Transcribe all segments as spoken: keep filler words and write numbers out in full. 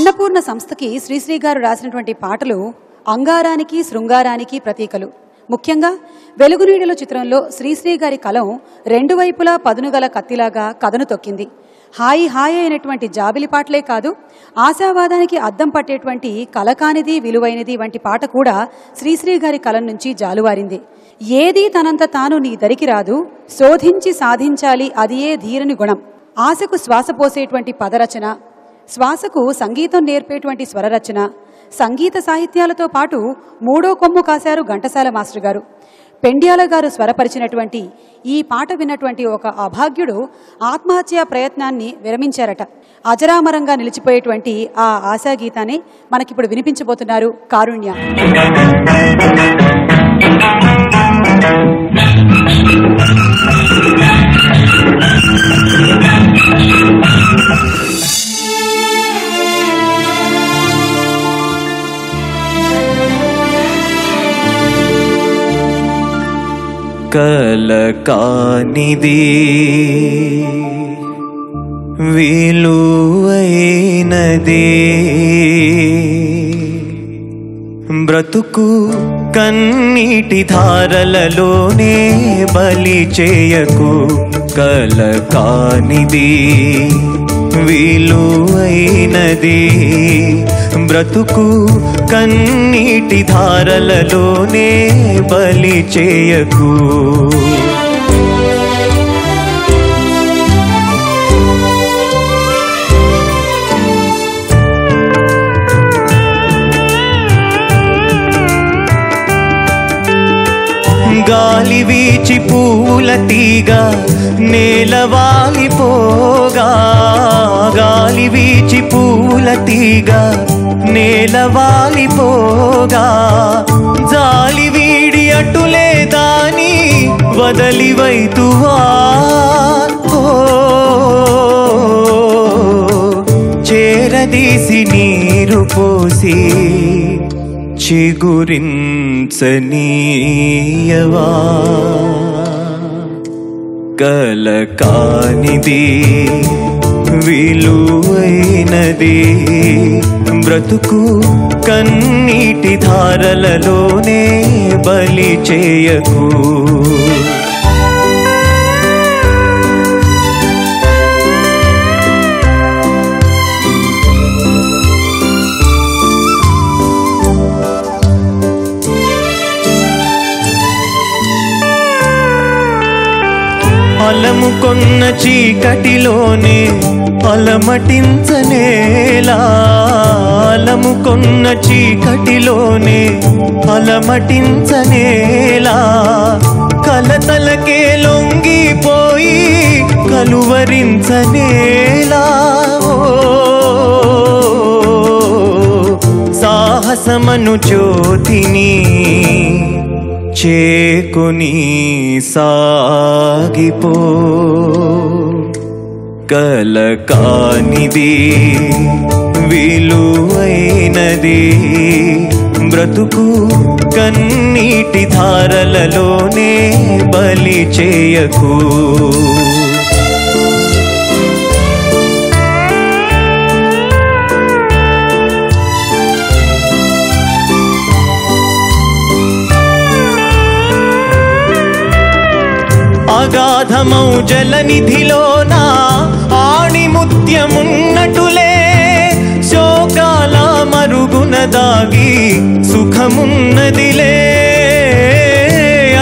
అన్నపూర్ణ సంస్థకి శ్రీశ్రీ గారు రాసినటువంటి పాటలు అంగారానికి శృంగారానికి ప్రతీకలు. ముఖ్యంగా వెలుగునీడల చిత్రంలో శ్రీశ్రీ గారి కలం రెండు వైపులా పదునుగల కత్తిలాగా కథను తొక్కింది. హాయి హాయి అయినటువంటి జాబిలి పాటలే కాదు, ఆశావాదానికి అద్దం పట్టేటువంటి కలకానిది విలువైనది వంటి పాట కూడా శ్రీశ్రీ గారి కలం నుంచి జాలువారింది. ఏది తనంత తాను నీ దరికి రాదు, శోధించి సాధించాలి అదియే ధీరుని గుణం. ఆశకు శ్వాస పోసేటువంటి పదరచన, శ్వాసకు సంగీతం నేర్పేటువంటి స్వరరచన, సంగీత సాహిత్యాలతో పాటు మూడో కొమ్ము కాశారు ఘంటసాల మాస్టర్ గారు. పెండ్యాల గారు స్వరపరిచినటువంటి ఈ పాట విన్నటువంటి ఒక అభాగ్యుడు ఆత్మహత్యా ప్రయత్నాన్ని విరమించారట. అజరామరంగా నిలిచిపోయేటువంటి ఆ ఆశాగీతాన్ని మనకిప్పుడు వినిపించబోతున్నారు కారుణ్య. कलकानिधि विलुवैनदी ब्रतुकु कन्नीटी धारललोने बलि चेयकु कलकानिधि విలువైనది బ్రతుకు కన్నీటి ధారలలోనే బలి చేయకు. గాలి వీచి పూల తీగ నేలవాలిపోగా, గాలి వీచి పూల తీగ నేలవాలిపోగా, జాలి వీడి అటులే దాని వదలి వైతువా, చేరదీసి నీరు పోసి చిగురించనీయవా. కలకానిది విలువైనది బ్రతుకు కన్నీటి ధారలలోనే బలి చేయకు. అలముకొన్న చీకటిలోనే అలమటించనేలా, అలముకొన్న చీకటిలోనే అలమటించనేలా, కలతలకే లొంగిపోయి కలువరించనేలా, సాహసమను జ్యోతిని చేకుని సాగిపో. కలకానిది విలువైనది బ్రతుకు కన్నీటి ధారలలోనే బలి చేయకు. అగాధమౌ జలనిధిలోన ఆణిముత్యమున్నటులే, శోకాల మరుగున దాగి సుఖమున్నదిలే.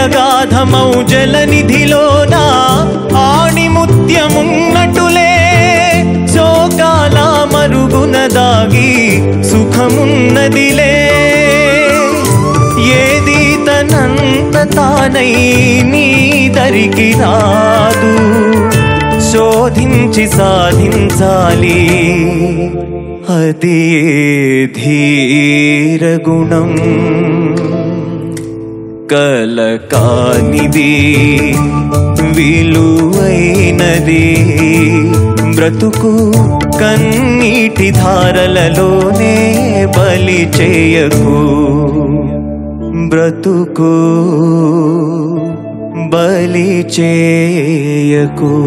అగాధమౌ జలనిధిలోన ఆణిముత్యమున్నటులే, శోకాల మరుగున దాగి సుఖమున్నదిలే. ఏది తనంత తానై నీ దరికి రాదు, శోధించి సాధించాలి అదే ధీర గుణం. కలకానిది విలువైనది బ్రతుకు కన్నీటి ధారలలోనే బలి చేయకు. బ్రతుకు బలి చేయకు.